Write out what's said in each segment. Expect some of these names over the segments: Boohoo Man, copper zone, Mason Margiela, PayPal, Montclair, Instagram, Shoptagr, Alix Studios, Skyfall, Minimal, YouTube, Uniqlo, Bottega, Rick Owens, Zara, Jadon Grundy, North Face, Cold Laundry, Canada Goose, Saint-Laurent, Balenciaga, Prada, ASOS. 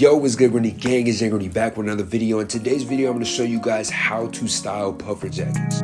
Yo, what's good, Grundy gang? It's Jadon Grundy back with another video. In today's video, I'm going to show you guys how to style puffer jackets.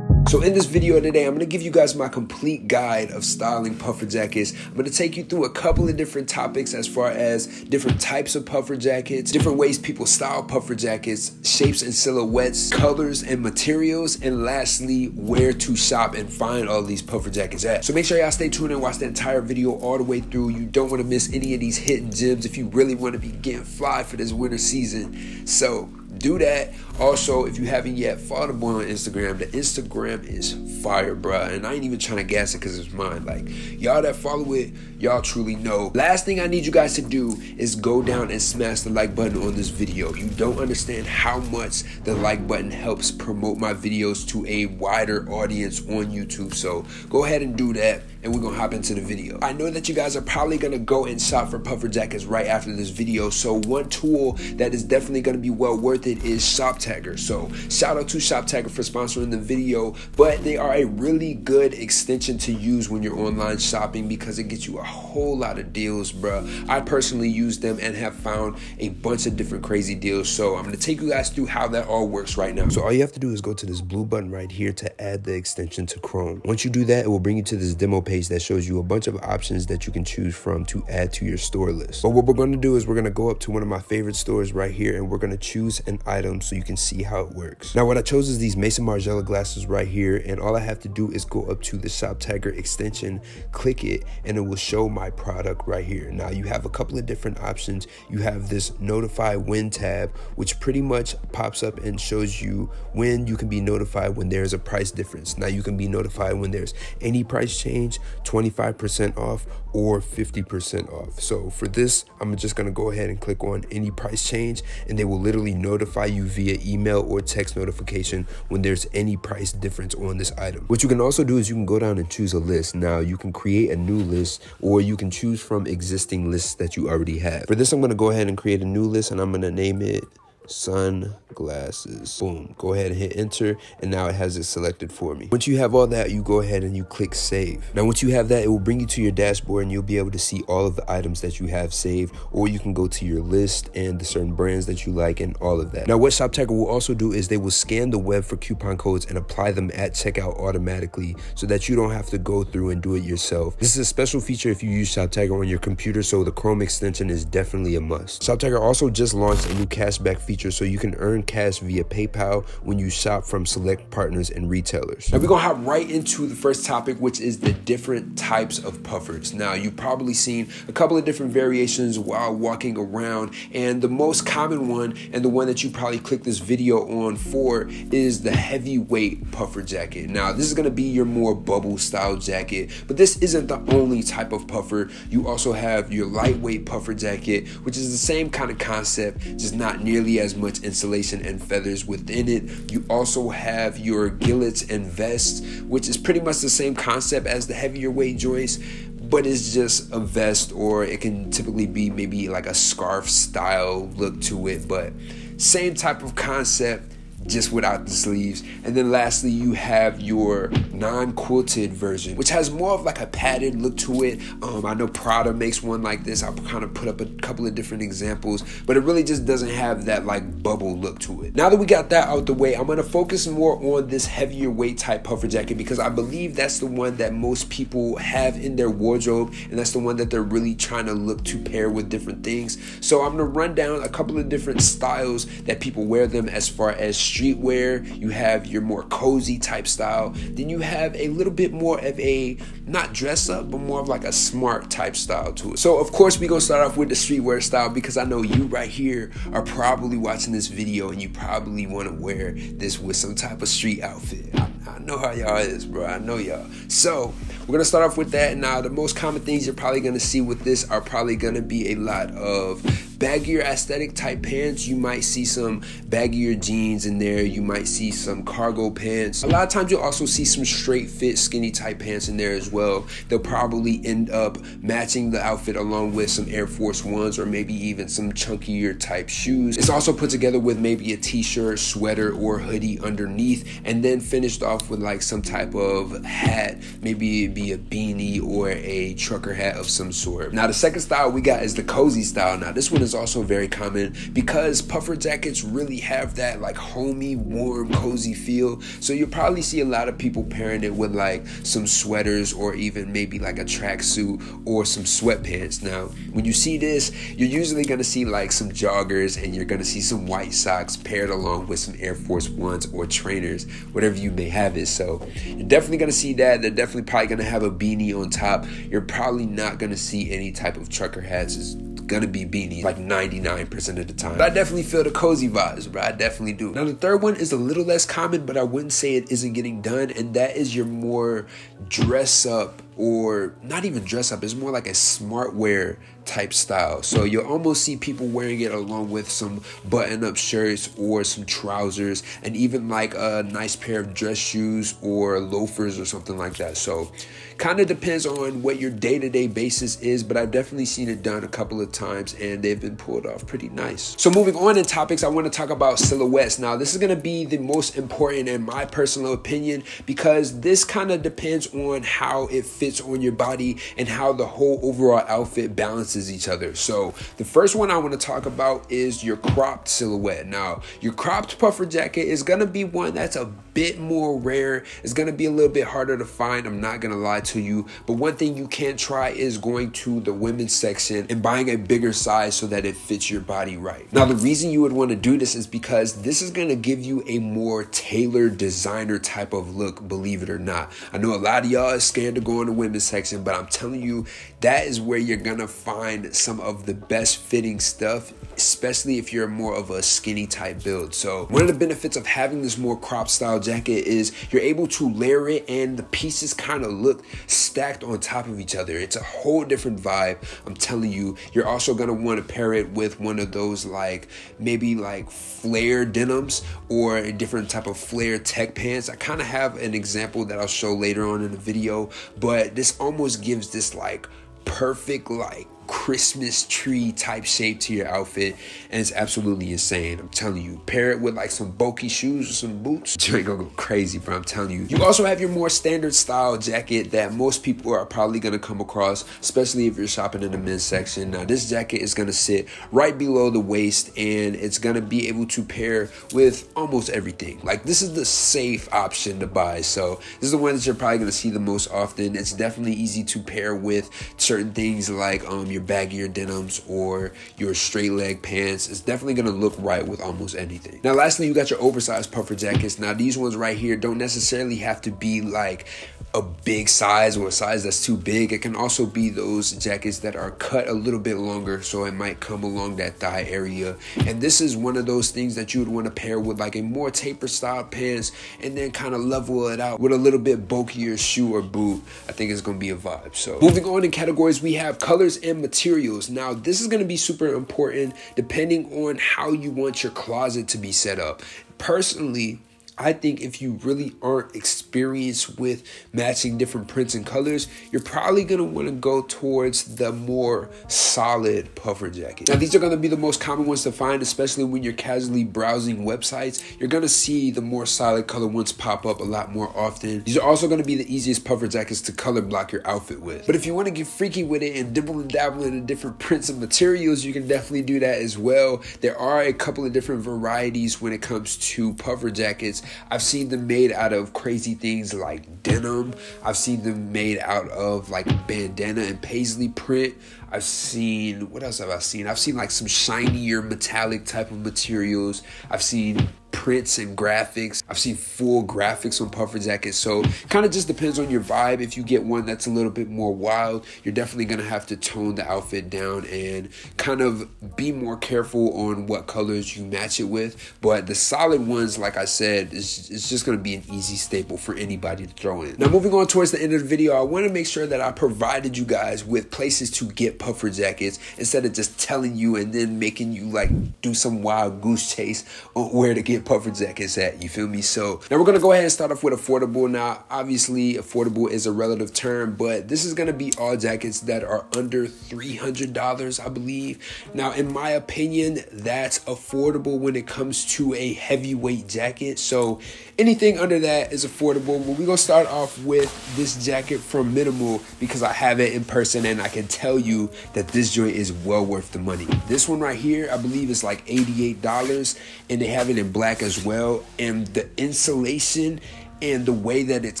So in this video today, I'm going to give you guys my complete guide of styling puffer jackets. I'm going to take you through a couple of different topics as far as different types of puffer jackets, different ways people style puffer jackets, shapes and silhouettes, colors and materials, and lastly, where to shop and find all these puffer jackets at. So make sure y'all stay tuned and watch the entire video all the way through. You don't want to miss any of these hidden gems if you really want to be getting fly for this winter season. So do that. Also, if you haven't yet, follow the boy on Instagram. The Instagram is fire, bruh. And I ain't even trying to gas it because it's mine. Like, y'all that follow it, y'all truly know. Last thing I need you guys to do is go down and smash the like button on this video. You don't understand how much the like button helps promote my videos to a wider audience on YouTube. So go ahead and do that, and we're gonna hop into the video. I know that you guys are probably gonna go and shop for puffer jackets right after this video. So one tool that is definitely gonna be well worth it is Shoptagr. So shout out to Shoptagr for sponsoring the video, but they are a really good extension to use when you're online shopping because it gets you a whole lot of deals, bruh. I personally use them and have found a bunch of different crazy deals. So I'm gonna take you guys through how that all works right now. So all you have to do is go to this blue button right here to add the extension to Chrome. Once you do that, it will bring you to this demo page that shows you a bunch of options that you can choose from to add to your store list. But what we're going to do is we're going to go up to one of my favorite stores right here, and we're going to choose an item so you can see how it works. Now what I chose is these Mason Margiela glasses right here, and all I have to do is go up to the Shoptagr extension, click it, and it will show my product right here. Now you have a couple of different options. You have this notify when tab, which pretty much pops up and shows you when you can be notified when there's a price difference. Now you can be notified when there's any price change, 25% off, or 50% off. So for this, I'm just gonna go ahead and click on any price change, and they will literally notify you via email or text notification when there's any price difference on this item. What you can also do is you can go down and choose a list. Now you can create a new list, or you can choose from existing lists that you already have. For this, I'm gonna go ahead and create a new list, and I'm gonna name it sunglasses. Boom, go ahead and hit enter, and now it has it selected for me. Once you have all that, you go ahead and you click save. Now once you have that, it will bring you to your dashboard, and you'll be able to see all of the items that you have saved, or you can go to your list and the certain brands that you like and all of that. Now what Shoptagr will also do is they will scan the web for coupon codes and apply them at checkout automatically so that you don't have to go through and do it yourself. This is a special feature if you use Shoptagr on your computer, so the Chrome extension is definitely a must. Shoptagr also just launched a new cashback feature, so you can earn cash via PayPal when you shop from select partners and retailers. Now we're gonna hop right into the first topic, which is the different types of puffers. Now you've probably seen a couple of different variations while walking around, and the most common one, and the one that you probably clicked this video on for, is the heavyweight puffer jacket. Now this is gonna be your more bubble style jacket, but this isn't the only type of puffer. You also have your lightweight puffer jacket, which is the same kind of concept, just not nearly as much insulation and feathers within it. You also have your gillets and vests, which is pretty much the same concept as the heavier weight joints, but it's just a vest, or it can typically be maybe like a scarf style look to it, but same type of concept, just without the sleeves. And then lastly, you have your non-quilted version, which has more of like a padded look to it. I know Prada makes one like this. I'll kind of put up a couple of different examples, but it really just doesn't have that like bubble look to it. Now that we got that out the way, I'm gonna focus more on this heavier weight type puffer jacket because I believe that's the one that most people have in their wardrobe, and that's the one that they're really trying to look to pair with different things. So I'm gonna run down a couple of different styles that people wear them as far as streetwear. You have your more cozy type style, then you have a little bit more of a not dress up but more of like a smart type style to it. So of course we're gonna start off with the streetwear style because I know you right here are probably watching this video and you probably want to wear this with some type of street outfit. I know how y'all is, bro. I know y'all. So we're gonna start off with that. Now the most common things you're probably gonna see with this are probably gonna be a lot of baggier aesthetic type pants, you might see some baggier jeans in there. You might see some cargo pants. A lot of times you'll also see some straight fit skinny type pants in there as well. They'll probably end up matching the outfit along with some Air Force Ones or maybe even some chunkier type shoes. It's also put together with maybe a t-shirt, sweater, or hoodie underneath, and then finished off with like some type of hat. Maybe it'd be a beanie or a trucker hat of some sort. Now the second style we got is the cozy style. Now this one is also very common because puffer jackets really have that like homey, warm, cozy feel. So you'll probably see a lot of people pairing it with like some sweaters or even maybe like a tracksuit or some sweatpants. Now when you see this, you're usually gonna see like some joggers and you're gonna see some white socks paired along with some Air Force Ones or trainers, whatever you may have it. So you're definitely gonna see that. They're definitely probably gonna have a beanie on top. You're probably not gonna see any type of trucker hats. It's gonna be beanies like 99% of the time. But I definitely feel the cozy vibes, bro. I definitely do. Now the third one is a little less common, but I wouldn't say it isn't getting done, and that is your more dress up, or not even dress up, it's more like a smart wear type style. So you'll almost see people wearing it along with some button up shirts or some trousers and even like a nice pair of dress shoes or loafers or something like that. So kind of depends on what your day-to-day basis is, but I've definitely seen it done a couple of times and they've been pulled off pretty nice. So moving on in topics, I want to talk about silhouettes. Now this is going to be the most important in my personal opinion, because this kind of depends on how it fits on your body and how the whole overall outfit balances each other. So the first one I want to talk about is your cropped silhouette. Now your cropped puffer jacket is going to be one that's a bit more rare. It's going to be a little bit harder to find, I'm not going to lie to you, but one thing you can try is going to the women's section and buying a bigger size so that it fits your body right. Now the reason you would want to do this is because this is going to give you a more tailored designer type of look, believe it or not. I know a lot of y'all is scared to go in the women's section, but I'm telling you, that is where you're going to find some of the best fitting stuff, especially if you're more of a skinny type build. So one of the benefits of having this more crop style jacket is you're able to layer it and the pieces kind of look stacked on top of each other. It's a whole different vibe, I'm telling you. You're also going to want to pair it with one of those like maybe like flare denims or a different type of flare tech pants. I kind of have an example that I'll show later on in the video, but this almost gives this like perfect like Christmas tree type shape to your outfit, and it's absolutely insane. I'm telling you, pair it with like some bulky shoes or some boots, you ain't gonna go crazy, bro. I'm telling you. You also have your more standard style jacket that most people are probably gonna come across, especially if you're shopping in the men's section. Now this jacket is gonna sit right below the waist, and it's gonna be able to pair with almost everything. Like this is the safe option to buy, so this is the one that you're probably gonna see the most often. It's definitely easy to pair with certain things like your baggier denims or your straight leg pants. It's definitely gonna look right with almost anything. Now lastly, you got your oversized puffer jackets. Now these ones right here don't necessarily have to be like a big size or a size that's too big. It can also be those jackets that are cut a little bit longer, so it might come along that thigh area, and this is one of those things that you would want to pair with like a more taper style pants and then kind of level it out with a little bit bulkier shoe or boot. I think it's gonna be a vibe. So moving on in categories, we have colors and materials. Now this is going to be super important depending on how you want your closet to be set up. Personally, I think if you really aren't experienced with matching different prints and colors, you're probably going to want to go towards the more solid puffer jacket. Now, these are going to be the most common ones to find, especially when you're casually browsing websites. You're going to see the more solid color ones pop up a lot more often. These are also going to be the easiest puffer jackets to color block your outfit with. But if you want to get freaky with it and dibble and dabble in different prints and materials, you can definitely do that as well. There are a couple of different varieties when it comes to puffer jackets. I've seen them made out of crazy things like denim. I've seen them made out of like bandana and paisley print. I've seen, what else have I seen? I've seen like some shinier metallic type of materials. I've seen prints and graphics. I've seen full graphics on puffer jackets. So kind of just depends on your vibe. If you get one that's a little bit more wild, you're definitely going to have to tone the outfit down and kind of be more careful on what colors you match it with. But the solid ones, like I said, it's just going to be an easy staple for anybody to throw in. Now, moving on towards the end of the video, I want to make sure that I provided you guys with places to get puffer jackets instead of just telling you and then making you like do some wild goose chase on where to get puffer jackets at, you feel me? So now we're gonna go ahead and start off with affordable. Now, obviously affordable is a relative term, but this is gonna be all jackets that are under $300, I believe. Now, in my opinion, that's affordable when it comes to a heavyweight jacket. So anything under that is affordable. But we're gonna start off with this jacket from Minimal because I have it in person and I can tell you that this joint is well worth the money. This one right here, I believe it's like $88, and they have it in black as well. And the insulation and the way that it's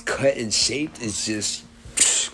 cut and shaped is just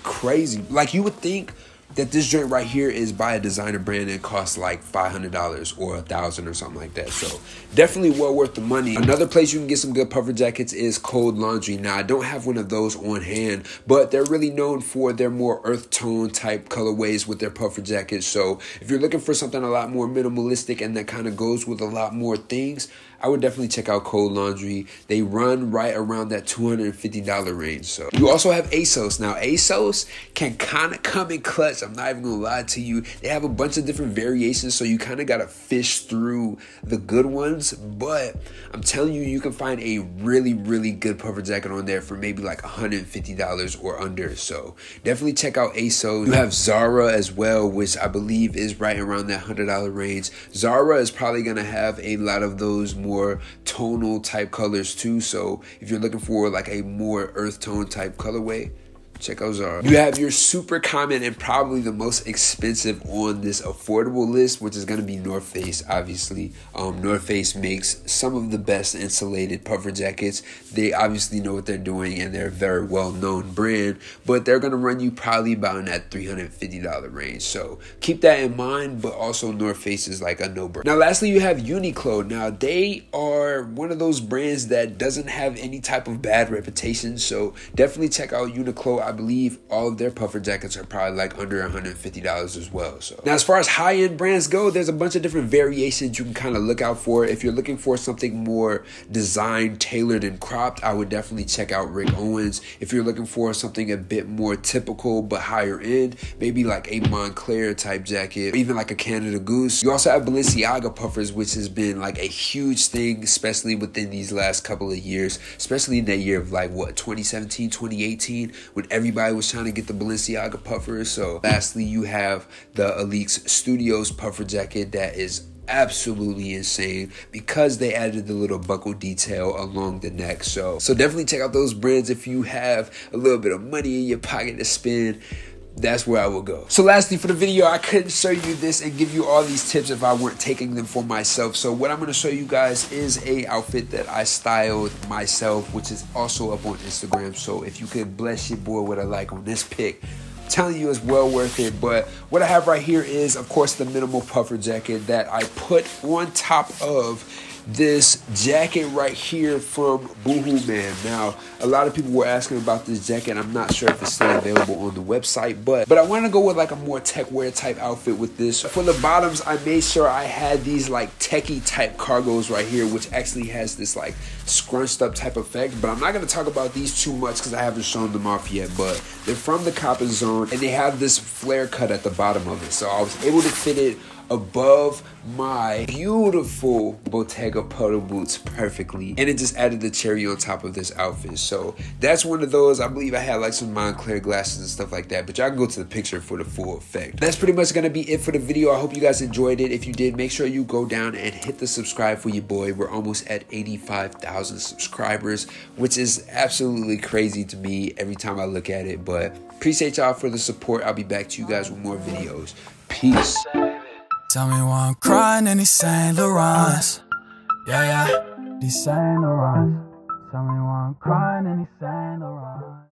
crazy. Like, you would think that this joint right here is by a designer brand and costs like $500 or $1,000 or something like that. So definitely well worth the money. Another place you can get some good puffer jackets is Cold Laundry. Now, I don't have one of those on hand, but they're really known for their more earth tone type colorways with their puffer jackets. So if you're looking for something a lot more minimalistic and that kind of goes with a lot more things, I would definitely check out Cold Laundry. They run right around that $250 range. So you also have ASOS. Now, ASOS can kind of come in clutch. I'm not even gonna lie to you. They have a bunch of different variations, so you kind of gotta fish through the good ones. But I'm telling you, you can find a really, really good puffer jacket on there for maybe like $150 or under. So definitely check out ASOS. You have Zara as well, which I believe is right around that $100 range. Zara is probably gonna have a lot of those more tonal type colors too, so if you're looking for like a more earth tone type colorway, check out Zara. You have your super common and probably the most expensive on this affordable list, which is going to be North Face. Obviously, North Face makes some of the best insulated puffer jackets. They obviously know what they're doing and they're a very well-known brand, but they're going to run you probably about in that $350 range. So keep that in mind, but also North Face is like a no-brainer. Now, lastly, you have Uniqlo. Now, they are one of those brands that doesn't have any type of bad reputation, so definitely check out Uniqlo. I believe all of their puffer jackets are probably like under $150 as well. So now, as far as high-end brands go, there's a bunch of different variations you can kind of look out for. If you're looking for something more designed, tailored, and cropped, I would definitely check out Rick Owens. If you're looking for something a bit more typical but higher end, maybe like a Montclair type jacket, or even like a Canada Goose. You also have Balenciaga puffers, which has been like a huge thing, especially within these last couple of years, especially in that year of like what, 2017, 2018, when everybody was trying to get the Balenciaga puffers. So lastly, you have the Alix Studios puffer jacket that is absolutely insane because they added the little buckle detail along the neck. So definitely check out those brands if you have a little bit of money in your pocket to spend. That's where I will go. So lastly for the video, I couldn't show you this and give you all these tips if I weren't taking them for myself. So what I'm going to show you guys is a outfit that I styled myself, which is also up on Instagram. So if you could bless your boy with a like on this pic, telling you it's well worth it. But what I have right here is, of course, the Minimal puffer jacket that I put on top of this jacket right here from Boohoo Man. Now, a lot of people were asking about this jacket. I'm not sure if it's still available on the website, but I want to go with like a more tech wear type outfit with this. For the bottoms, I made sure I had these like techie type cargos right here, which actually has this like scrunched up type effect, but I'm not going to talk about these too much because I haven't shown them off yet. But they're from the Copper Zone and they have this flare cut at the bottom of it, so I was able to fit it above my beautiful Bottega puddle boots perfectly, and it just added the cherry on top of this outfit. So that's one of those. I believe I had like some Montclair glasses and stuff like that, but y'all can go to the picture for the full effect. That's pretty much gonna be it for the video. I hope you guys enjoyed it. If you did, make sure you go down and hit the subscribe for your boy. We're almost at 85,000 subscribers, which is absolutely crazy to me every time I look at it, but appreciate y'all for the support. I'll be back to you guys with more videos. Peace. Tell me why I'm crying in these Saint-Laurents. Yeah, yeah, these Saint-Laurents. Tell me why I'm crying in these Saint-Laurents.